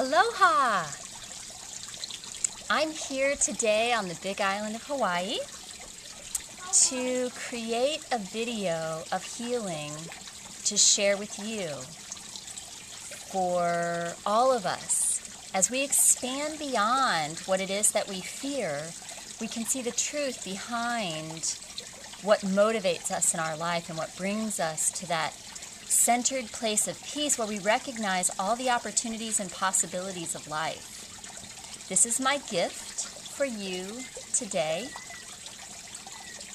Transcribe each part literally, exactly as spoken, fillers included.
Aloha! I'm here today on the Big Island of Hawaii to create a video of healing to share with you for all of us. As we expand beyond what it is that we fear, we can see the truth behind what motivates us in our life and what brings us to that centered place of peace where we recognize all the opportunities and possibilities of life. This is my gift for you today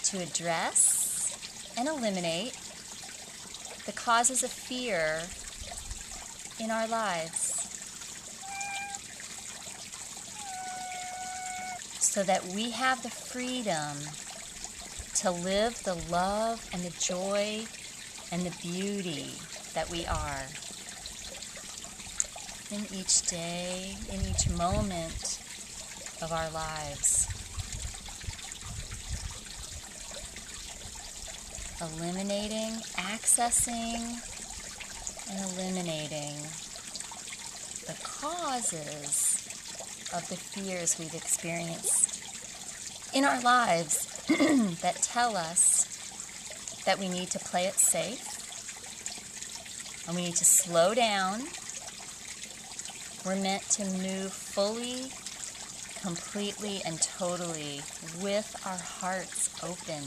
to address and eliminate the causes of fear in our lives so that we have the freedom to live the love and the joy and the beauty that we are in each day, in each moment of our lives. Eliminating, accessing, and eliminating the causes of the fears we've experienced in our lives that tell us that we need to play it safe and we need to slow down. We're meant to move fully, completely, and totally with our hearts open,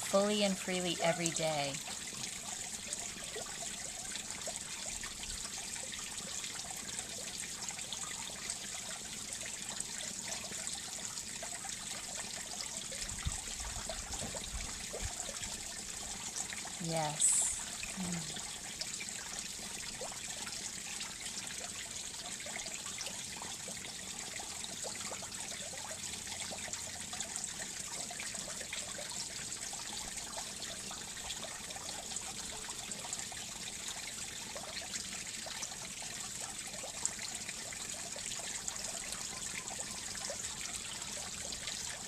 fully and freely every day. Yes. Mm.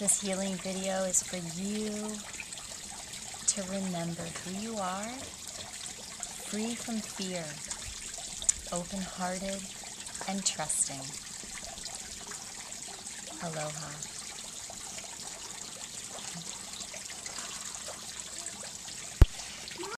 This healing video is for you. To remember who you are, free from fear, open-hearted and trusting. Aloha.